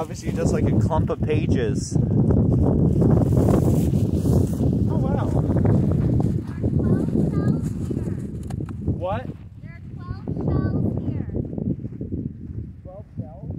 obviously just like a clump of pages. Oh, wow. There are 12 shells here. What? There are 12 shells here. 12 shells?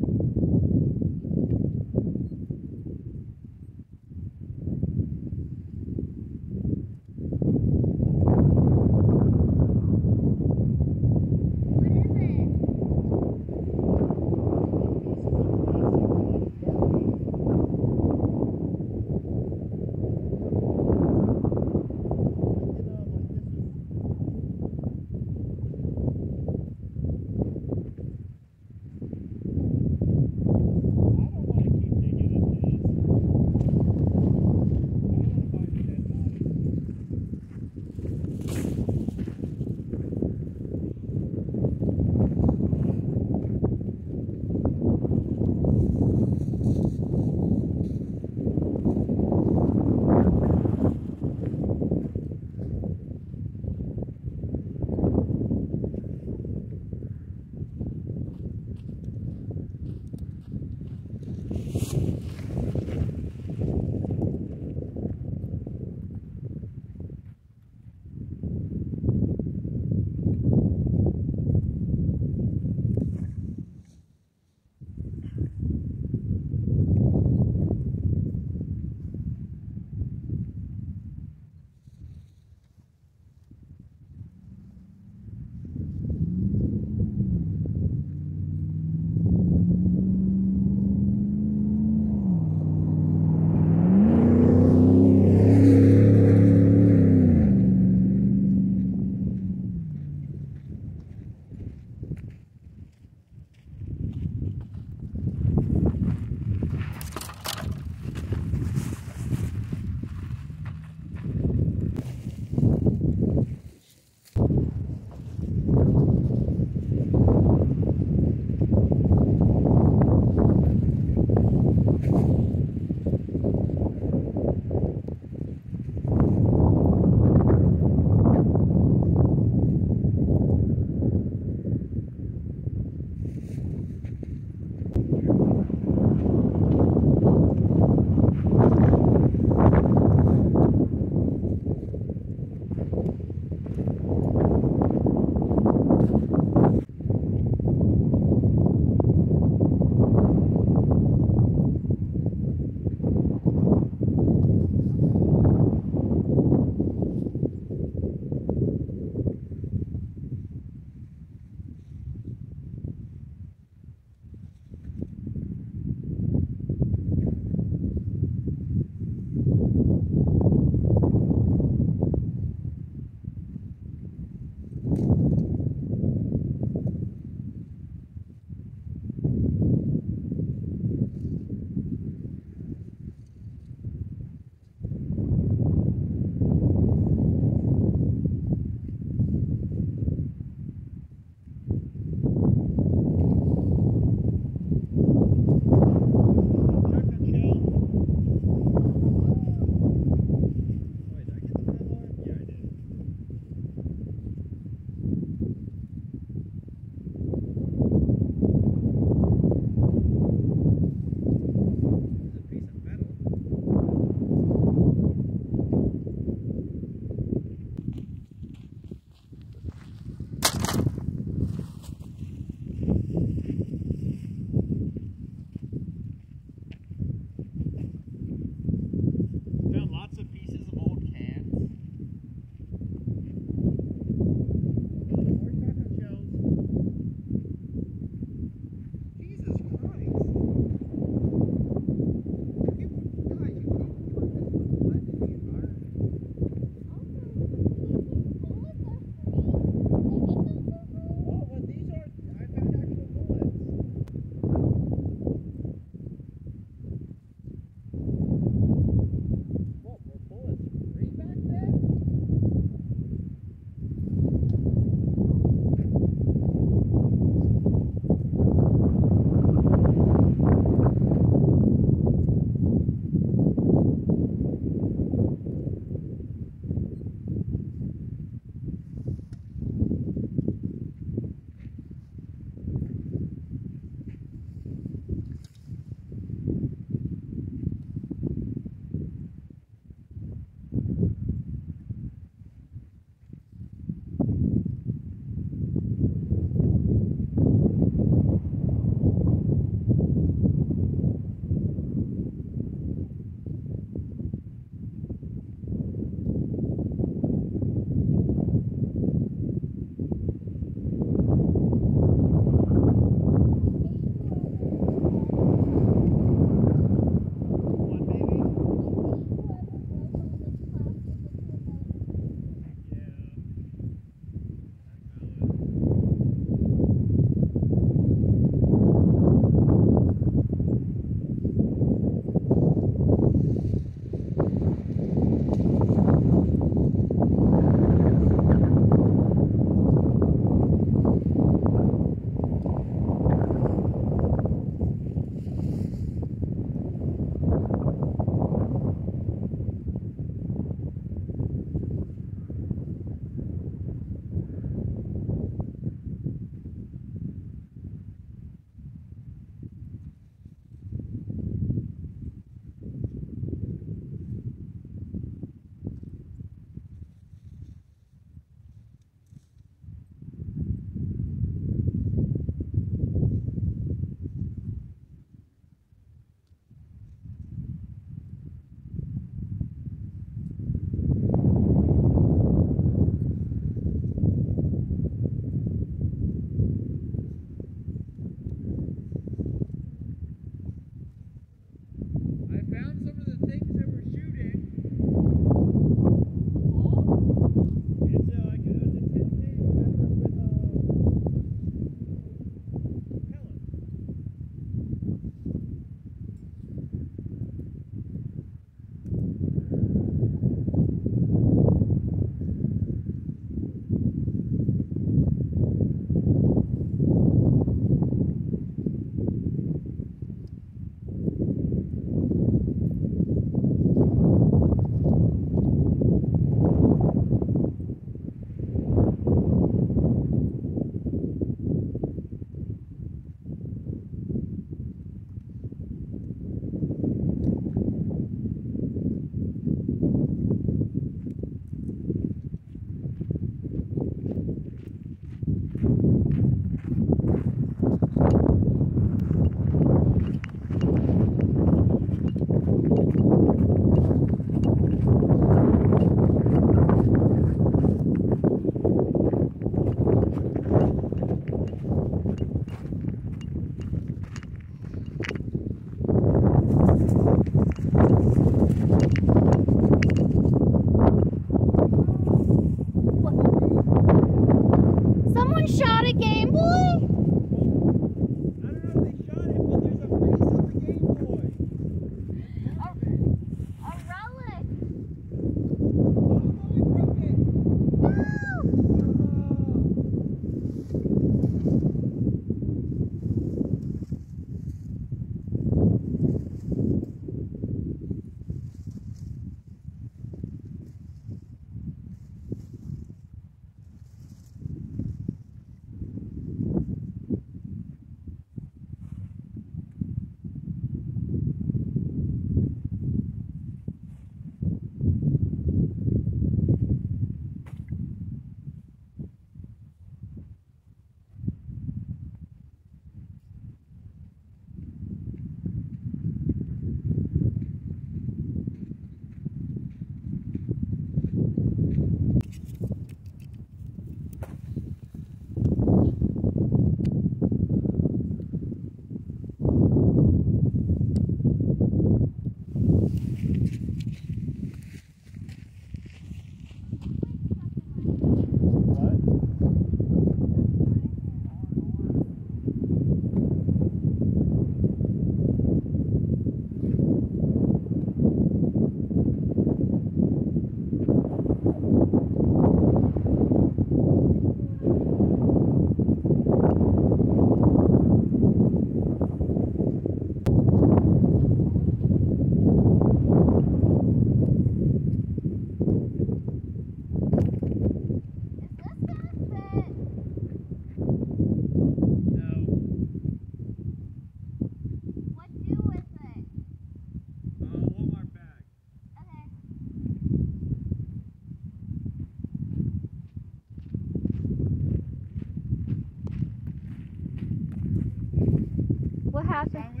pass it.